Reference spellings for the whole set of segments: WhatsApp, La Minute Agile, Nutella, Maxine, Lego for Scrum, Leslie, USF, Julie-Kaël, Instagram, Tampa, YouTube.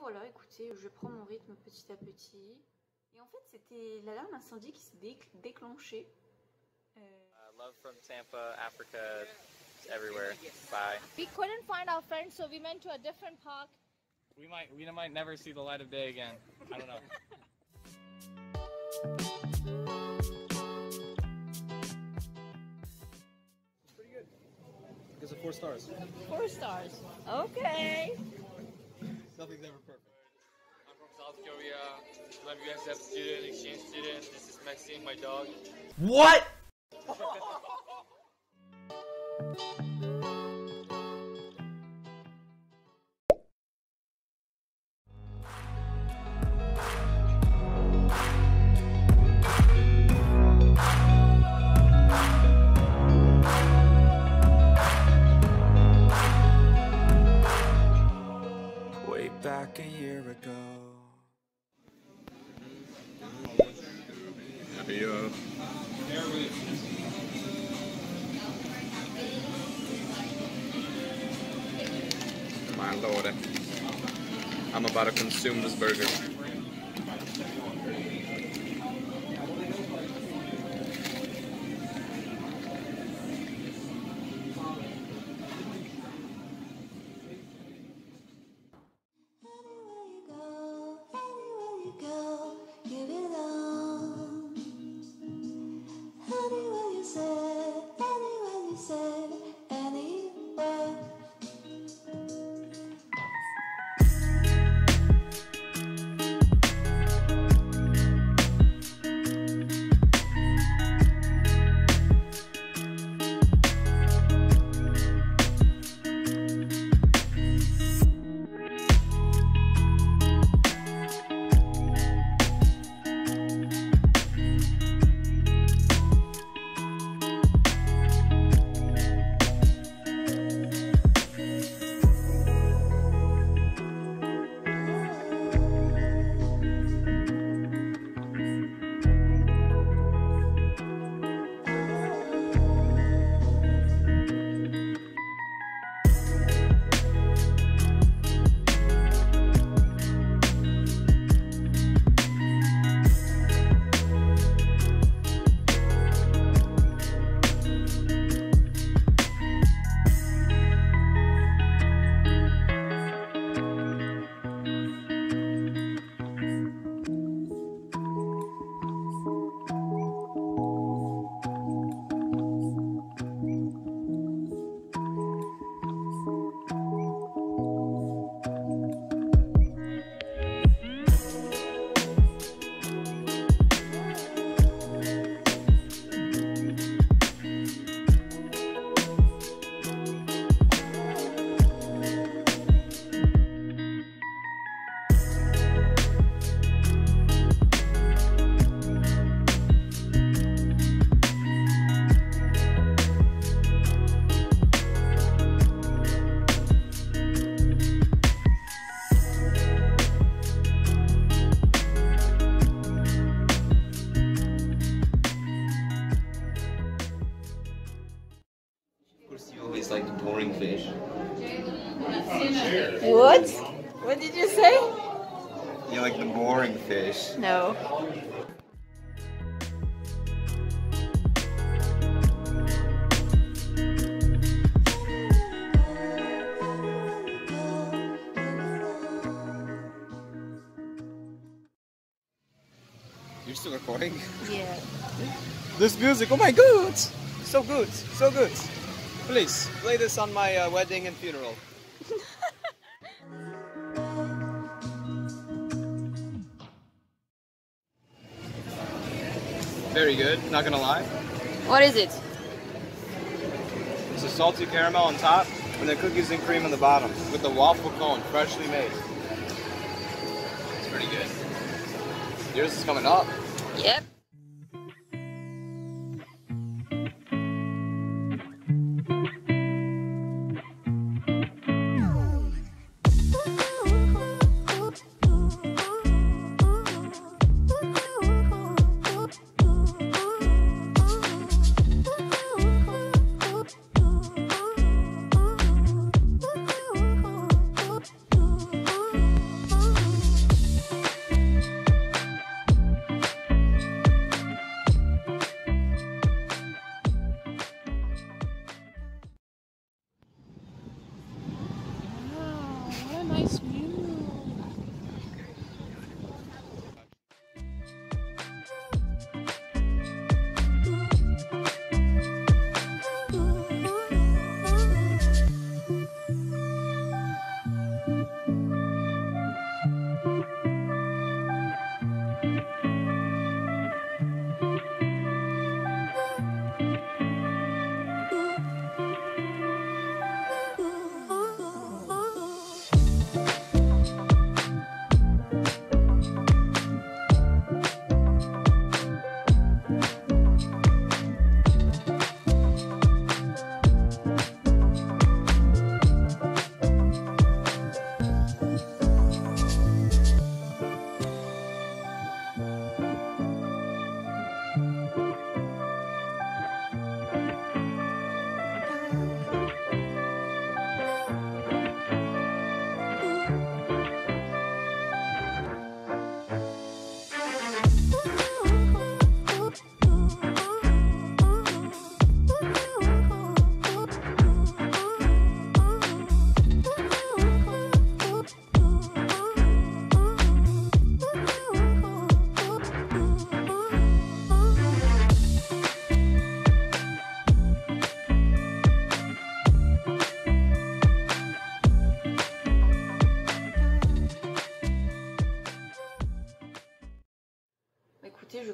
voilà, écoutez, je prends mon rythme petit à petit. Et en fait, c'était l'alarme incendie qui se déclenchait. Love from Tampa, Africa, everywhere. Bye. We couldn't find our friends, so we went to a different park. We might never see the light of day again. I don't know. It's pretty good. It's a 4 stars. 4 stars. Okay. Nothing's ever perfect. I'm from South Korea. I'm a USF student, exchange student. This is Maxine, my dog. What? Way back a year ago. Happy my lord, I'm about to consume this burger. Fish. What? What did you say? You like the boring fish. No. You're still recording? Yeah. This music, oh my god! So good, so good. Please, play this on my wedding and funeral. Very good, not gonna lie. What is it? It's a salty caramel on top, and then cookies and cream on the bottom, with a waffle cone, freshly made. It's pretty good. Yours is coming up. Yep.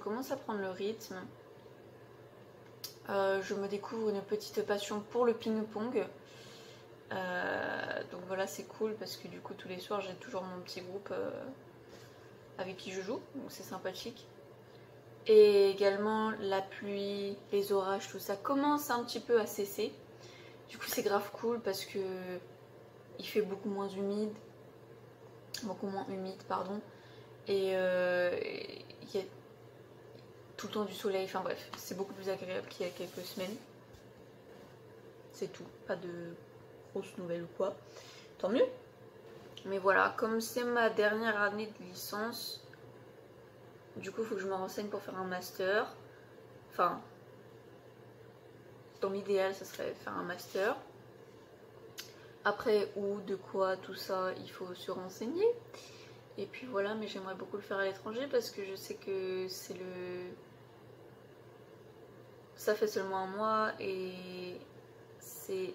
commence à prendre le rythme. Je me découvre une petite passion pour le ping-pong. Donc voilà, c'est cool parce que du coup tous les soirs j'ai toujours mon petit groupe avec qui je joue, donc c'est sympathique. Et également la pluie, les orages, tout ça commence un petit peu à cesser. Du coup c'est grave cool parce que il fait beaucoup moins humide, et il y a tout le temps du soleil, enfin bref, c'est beaucoup plus agréable qu'il y a quelques semaines. C'est tout, pas de grosses nouvelles ou quoi, tant mieux. Mais voilà, comme c'est ma dernière année de licence, du coup il faut que je me renseigne pour faire un master. Enfin, dans l'idéal ça serait faire un master. Après où, de quoi, tout ça, il faut se renseigner. Et puis voilà, mais j'aimerais beaucoup le faire à l'étranger parce que je sais que c'est le... Ça fait seulement un mois et c'est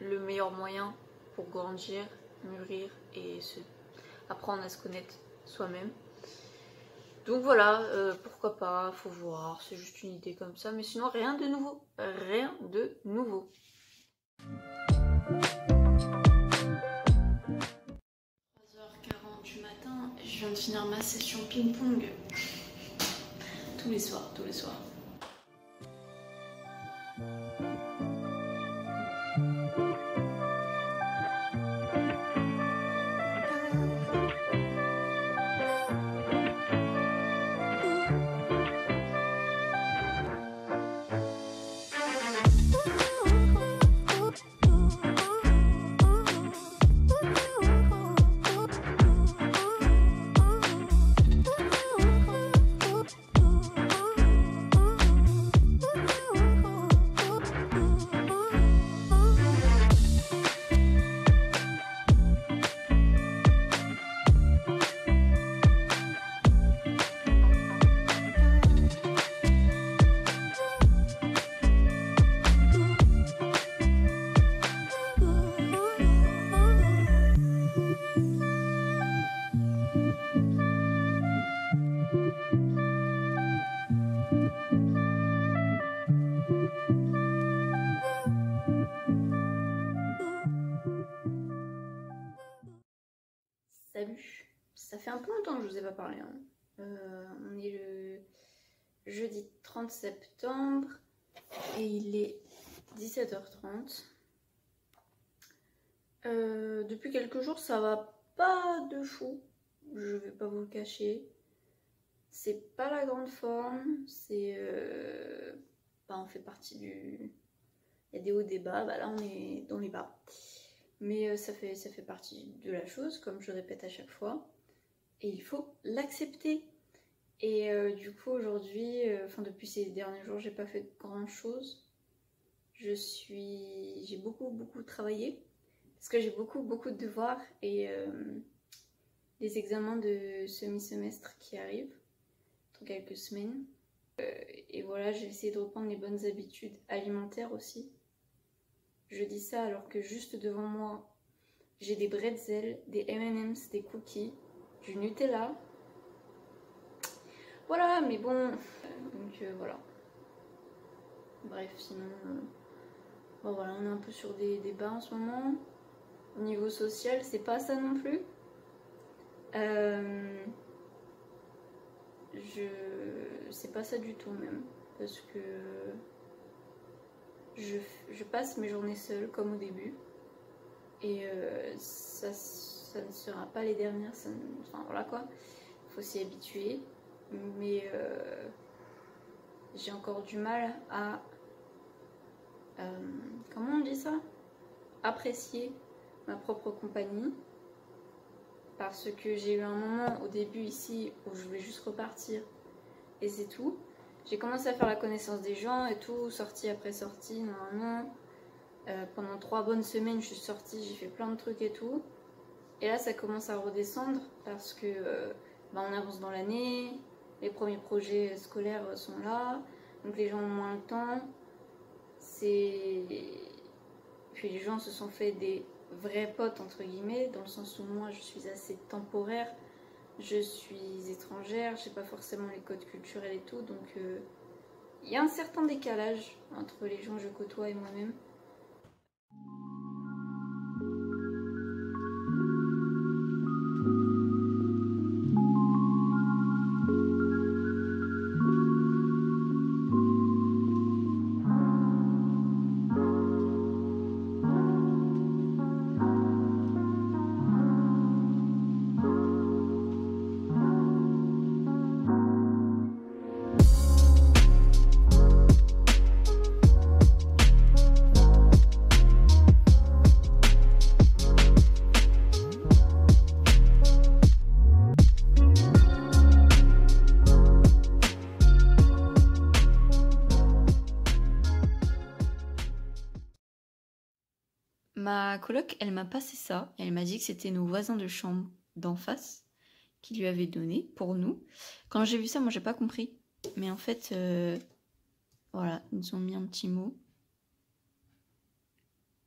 le meilleur moyen pour grandir, mûrir et apprendre à se connaître soi-même. Donc voilà, pourquoi pas, faut voir, c'est juste une idée comme ça. Mais sinon rien de nouveau, rien de nouveau. Je viens de finir ma session ping-pong tous les soirs. Ça fait un peu longtemps que je vous ai pas parlé, hein. On est le jeudi 30 septembre et il est 17h30. Depuis quelques jours ça va pas de fou, je vais pas vous le cacher. C'est pas la grande forme, c'est... on fait partie du... Il y a des hauts, des bas, bah là on est dans les bas. Mais ça fait partie de la chose, comme je répète à chaque fois. Et il faut l'accepter. Et du coup aujourd'hui, enfin depuis ces derniers jours, j'ai pas fait grand chose. J'ai beaucoup travaillé. Parce que j'ai beaucoup de devoirs et des examens de semi-semestre qui arrivent dans quelques semaines. Et voilà, j'ai essayé de reprendre les bonnes habitudes alimentaires aussi. Je dis ça alors que juste devant moi, j'ai des bretzels, des M&M's, des cookies, du Nutella. Voilà, mais bon... Donc voilà. Bref, sinon... Bon voilà, on est un peu sur des débats en ce moment. Au niveau social, c'est pas ça non plus. C'est pas ça du tout même. Parce que... Je passe mes journées seule comme au début et ça ne sera pas les dernières, enfin voilà quoi, faut s'y habituer, mais j'ai encore du mal à comment on dit ça, apprécier ma propre compagnie, parce que j'ai eu un moment au début ici où je voulais juste repartir et c'est tout. J'ai commencé à faire la connaissance des gens et tout, sortie après sortie, normalement. Pendant 3 bonnes semaines, je suis sortie, j'ai fait plein de trucs et tout. Et là, ça commence à redescendre parce que on avance dans l'année, les premiers projets scolaires sont là, donc les gens ont moins le temps. Puis les gens se sont fait des vrais potes, entre guillemets, dans le sens où moi, je suis assez temporaire. je suis étrangère, je n'ai pas forcément les codes culturels et tout, donc il y a un certain décalage entre les gens que je côtoie et moi-même. Ma coloc, elle m'a passé ça, elle m'a dit que c'était nos voisins de chambre d'en face qui lui avaient donné pour nous. Quand j'ai vu ça, moi j'ai pas compris, mais en fait, voilà, ils nous ont mis un petit mot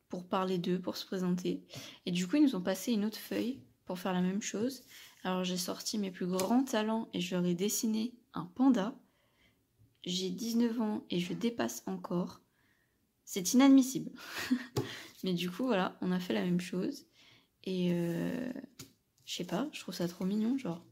pour parler d'eux, pour se présenter. Et du coup, ils nous ont passé une autre feuille pour faire la même chose. Alors j'ai sorti mes plus grands talents et je leur ai dessiné un panda. J'ai 19 ans et je dépasse encore. C'est inadmissible. Mais du coup, voilà, on a fait la même chose. Et je sais pas, je trouve ça trop mignon, genre.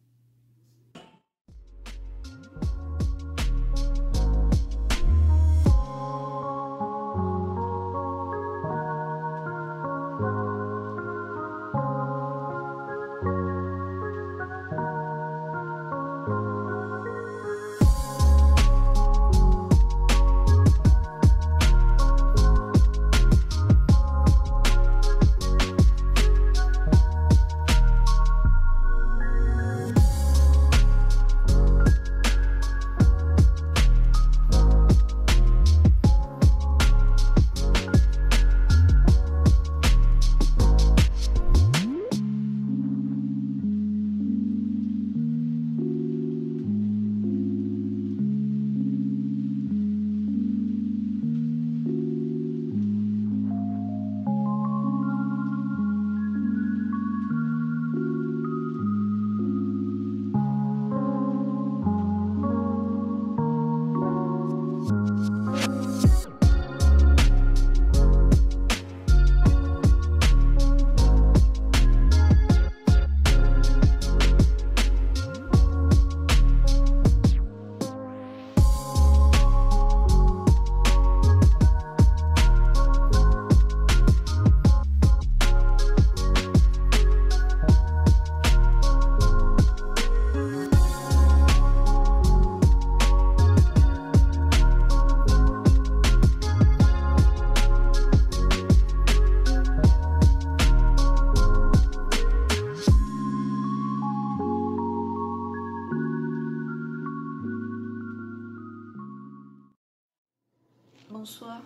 Bonsoir,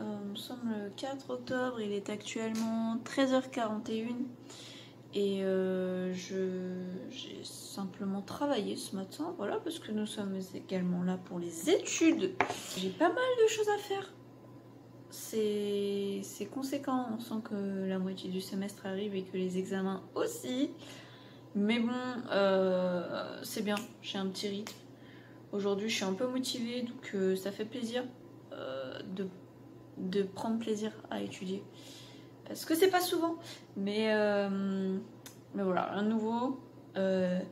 nous sommes le 4 octobre, il est actuellement 13h41 et j'ai simplement travaillé ce matin, voilà, parce que nous sommes également là pour les études. J'ai pas mal de choses à faire, c'est conséquent, on sent que la moitié du semestre arrive et que les examens aussi, mais bon, c'est bien, j'ai un petit rythme. Aujourd'hui je suis un peu motivée, donc ça fait plaisir. De prendre plaisir à étudier parce que c'est pas souvent, mais voilà, un nouveau. Il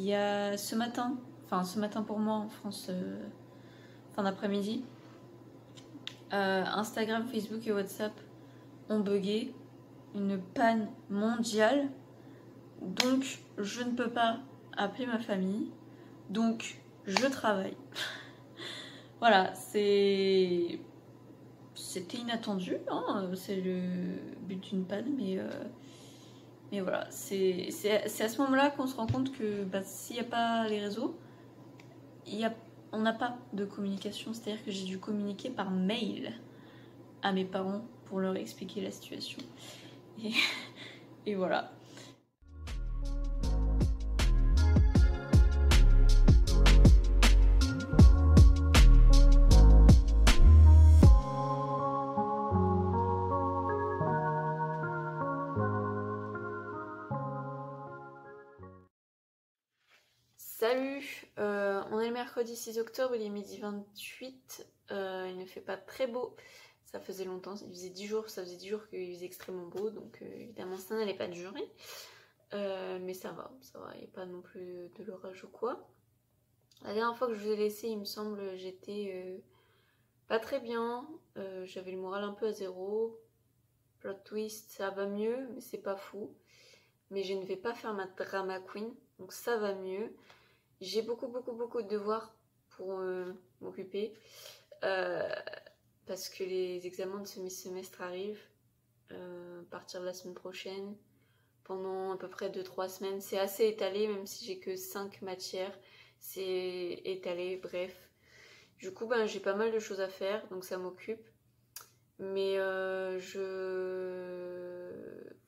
y a ce matin, enfin ce matin pour moi en France, fin d'après-midi, Instagram, Facebook et WhatsApp ont bugué, une panne mondiale, donc je ne peux pas appeler ma famille, donc je travaille. Voilà, c'était inattendu, hein, c'est le but d'une panne, mais voilà, c'est à ce moment-là qu'on se rend compte que bah, s'il n'y a pas les réseaux, on n'a pas de communication, c'est-à-dire que j'ai dû communiquer par mail à mes parents pour leur expliquer la situation. Et voilà. Salut, on est le mercredi 6 octobre, il est midi 28, il ne fait pas très beau, ça faisait longtemps, ça faisait 10 jours qu'il faisait extrêmement beau, donc évidemment ça n'allait pas durer, mais ça va, il n'y a pas non plus de l'orage ou quoi. La dernière fois que je vous ai laissé, il me semble, j'étais pas très bien, j'avais le moral un peu à zéro, plot twist, ça va mieux, mais c'est pas fou, mais je ne vais pas faire ma drama queen, donc ça va mieux. J'ai beaucoup de devoirs pour m'occuper parce que les examens de semi-semestre arrivent à partir de la semaine prochaine pendant à peu près 2-3 semaines. C'est assez étalé, même si j'ai que 5 matières, c'est étalé, bref. Du coup, ben, j'ai pas mal de choses à faire, donc ça m'occupe. Mais je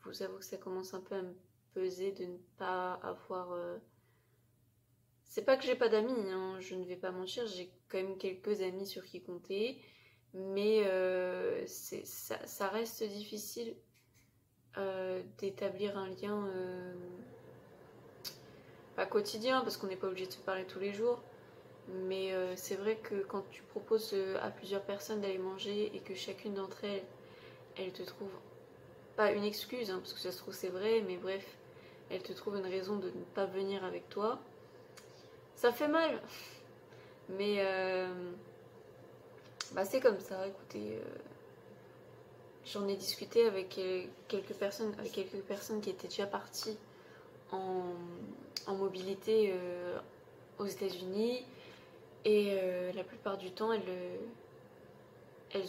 vous avoue que ça commence un peu à me peser de ne pas avoir... C'est pas que j'ai pas d'amis, hein, je ne vais pas mentir, j'ai quand même quelques amis sur qui compter, mais ça reste difficile d'établir un lien pas quotidien, parce qu'on n'est pas obligé de se parler tous les jours, mais c'est vrai que quand tu proposes à plusieurs personnes d'aller manger et que chacune d'entre elles, elle te trouve, pas une excuse, hein, parce que ça se trouve c'est vrai, mais bref, elle te trouve une raison de ne pas venir avec toi, ça fait mal, mais bah c'est comme ça. Écoutez, j'en ai discuté avec quelques personnes qui étaient déjà parties en mobilité aux États-Unis, et la plupart du temps elles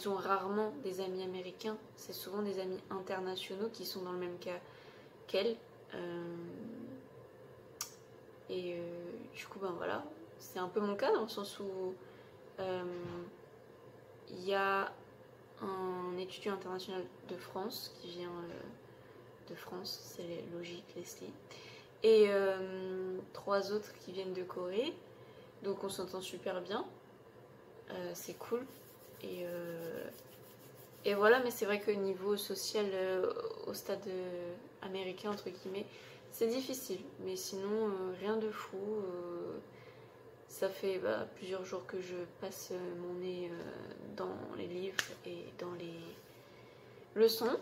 ont rarement des amis américains, c'est souvent des amis internationaux qui sont dans le même cas qu'elles. Du coup, ben voilà, c'est un peu mon cas dans le sens où il y a un étudiant international de France qui vient de France, c'est logique, Leslie, et 3 autres qui viennent de Corée, donc on s'entend super bien, c'est cool, et voilà, mais c'est vrai que niveau social, au stade américain, entre guillemets, c'est difficile, mais sinon rien de fou. Ça fait plusieurs jours que je passe mon nez dans les livres et dans les leçons.